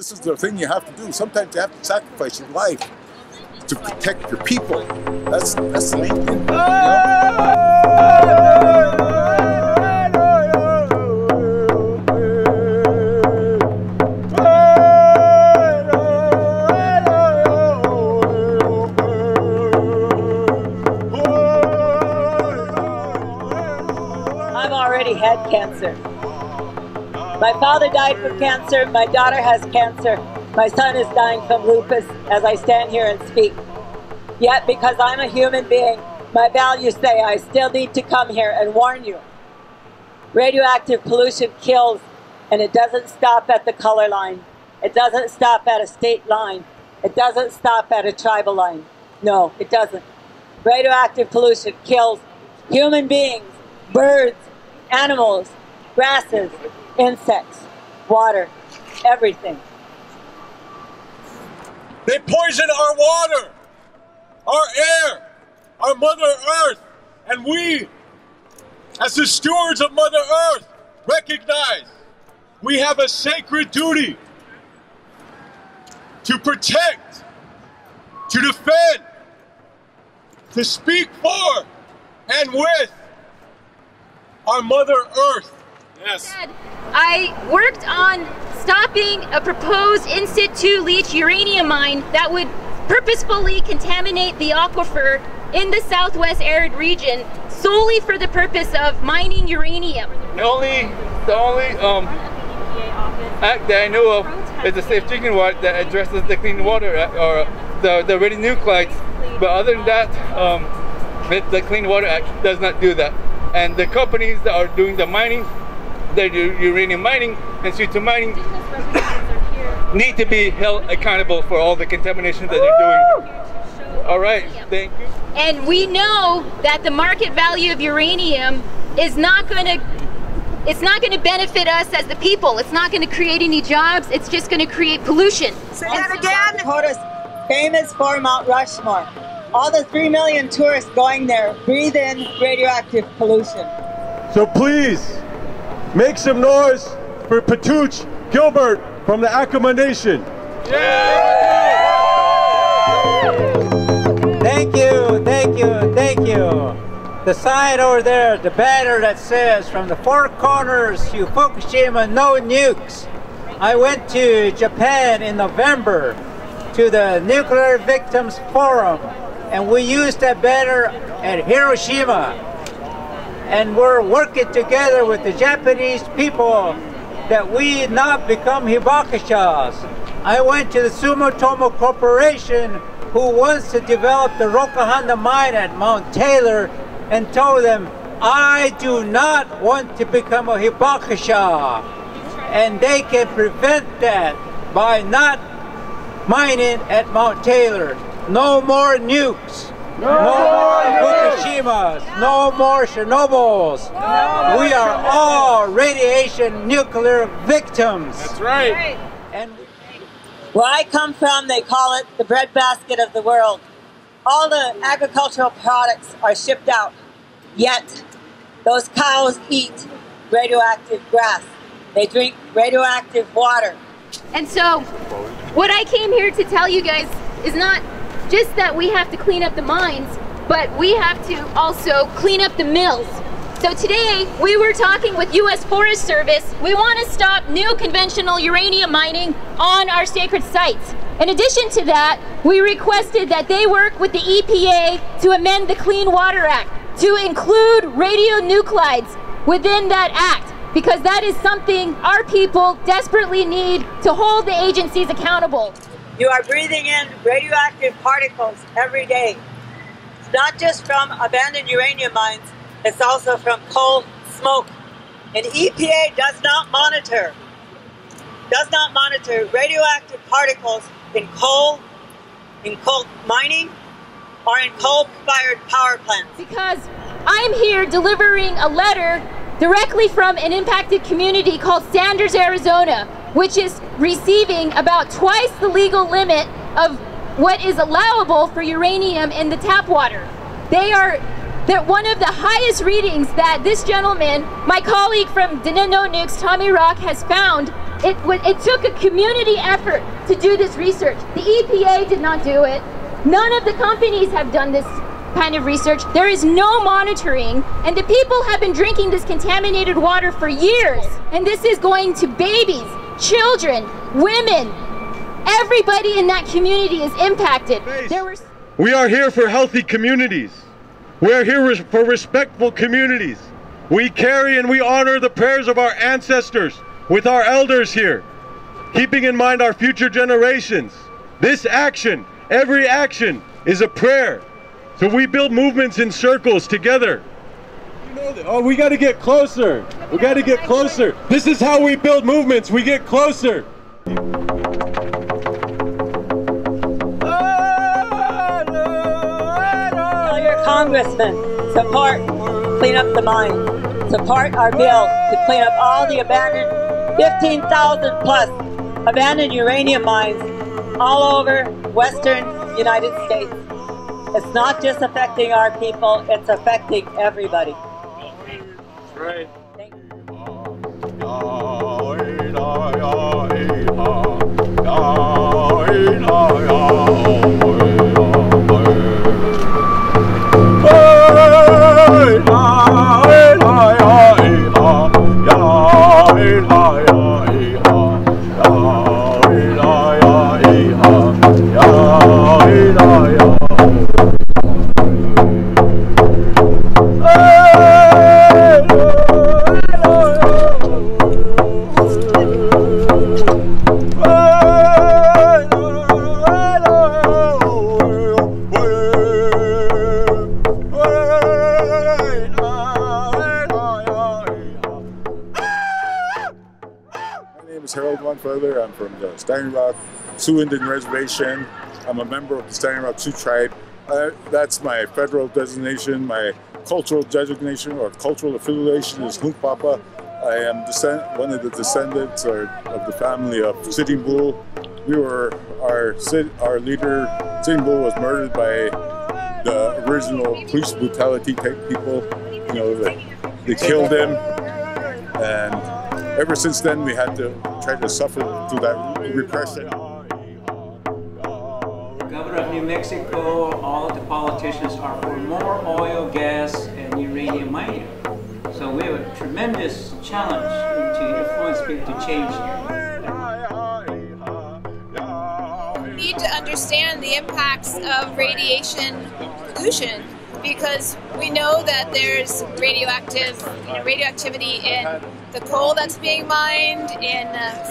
This is the thing you have to do. Sometimes you have to sacrifice your life to protect your people. That's the main thing. You know? Had cancer. My father died from cancer, my daughter has cancer, my son is dying from lupus as I stand here and speak. Yet because I'm a human being, my values say I still need to come here and warn you. Radioactive pollution kills, and it doesn't stop at the color line. It doesn't stop at a state line. It doesn't stop at a tribal line. No, it doesn't. Radioactive pollution kills human beings, birds, animals, grasses, insects, water, everything. They poison our water, our air, our Mother Earth, and we, as the stewards of Mother Earth, recognize we have a sacred duty to protect, to defend, to speak for, and with our Mother Earth. Yes. I worked on stopping a proposed in situ leach uranium mine that would purposefully contaminate the aquifer in the southwest arid region solely for the purpose of mining uranium. The only act that I know of is the Safe Drinking Water that addresses the Clean Water Act, or the radionuclides. But other than that, the Clean Water Act does not do that. And the companies that are doing the mining, they do uranium mining and CO2 mining, need to be held accountable for all the contamination that they're doing. All right, thank you. And we know that the market value of uranium is not going to benefit us as the people. It's not going to create any jobs. It's just going to create pollution. Say that again. Dakota's famous for Mount Rushmore. All the 3 million tourists going there breathe in radioactive pollution. So please, make some noise for Petuch Gilbert from the Akoma Nation. Yeah! Thank you, thank you, thank you. The sign over there, the banner that says, "From the four corners to Fukushima, no nukes." I went to Japan in November to the Nuclear Victims Forum. And we used that banner at Hiroshima. And we're working together with the Japanese people that we not become hibakushas. I went to the Sumo Tomo Corporation, who wants to develop the Rokohanda mine at Mount Taylor, and told them, I do not want to become a hibakusha. And they can prevent that by not mining at Mount Taylor. No more nukes, no more Fukushimas, no more Chernobyls. No. We are all radiation nuclear victims. That's right. And where I come from, they call it the breadbasket of the world. All the agricultural products are shipped out, yet those cows eat radioactive grass. They drink radioactive water. And so what I came here to tell you guys is not just that we have to clean up the mines, but we have to also clean up the mills. So today, we were talking with U.S. Forest Service. We want to stop new conventional uranium mining on our sacred sites. In addition to that, we requested that they work with the EPA to amend the Clean Water Act to include radionuclides within that act, because that is something our people desperately need to hold the agencies accountable. You are breathing in radioactive particles every day. It's not just from abandoned uranium mines, it's also from coal smoke. And EPA does not monitor radioactive particles in coal mining, or in coal-fired power plants. Because I'm here delivering a letter directly from an impacted community called Sanders, Arizona, which is receiving about twice the legal limit of what is allowable for uranium in the tap water. They're one of the highest readings that this gentleman, my colleague from Diné No Nukes, Tommy Rock, has found It took a community effort to do this research. The EPA did not do it. None of the companies have done this kind of research. There is no monitoring, and the people have been drinking this contaminated water for years. And this is going to babies, children, women. Everybody in that community is impacted. We are here for healthy communities. We are here for respectful communities. We carry and we honor the prayers of our ancestors with our elders here, keeping in mind our future generations. This action, every action, is a prayer. So we build movements in circles together. Oh, we gotta get closer. We gotta get closer. This is how we build movements. We get closer. Tell your congressman, support Clean Up the Mine. Support our bill to clean up all the abandoned 15,000 plus abandoned uranium mines all over western United States. It's not just affecting our people, it's affecting everybody. Right. Thank you. I'm from the Standing Rock Sioux Indian Reservation. I'm a member of the Standing Rock Sioux tribe. That's my federal designation. My cultural designation or cultural affiliation is Hunkpapa. I am one of the descendants of the family of Sitting Bull. Our leader, Sitting Bull, was murdered by the original police brutality type people. You know, they killed him, and ever since then we had to try to suffer through that repression. Governor of New Mexico, all the politicians are for more oil, gas, and uranium mining. So we have a tremendous challenge to influence people to change here. We need to understand the impacts of radiation pollution, because we know that there's radioactivity in the coal that's being mined, in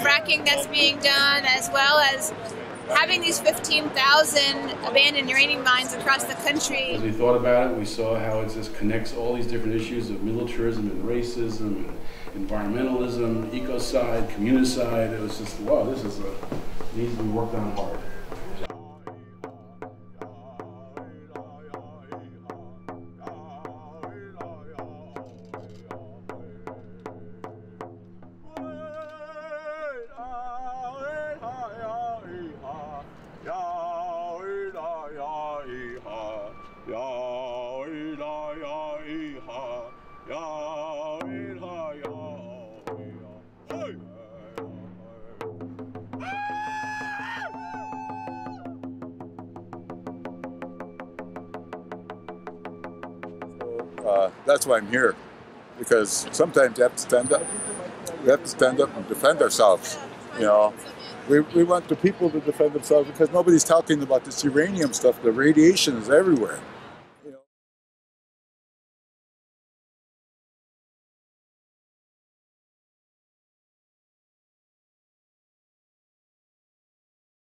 fracking that's being done, as well as having these 15,000 abandoned uranium mines across the country. As we thought about it, we saw how it just connects all these different issues of militarism and racism and environmentalism, ecocide, communicide. It was just, wow, this is needs to be worked on hard. That's why I'm here, because sometimes you have to stand up. We have to stand up and defend ourselves. You know, we want the people to defend themselves, because nobody's talking about this uranium stuff. The radiation is everywhere.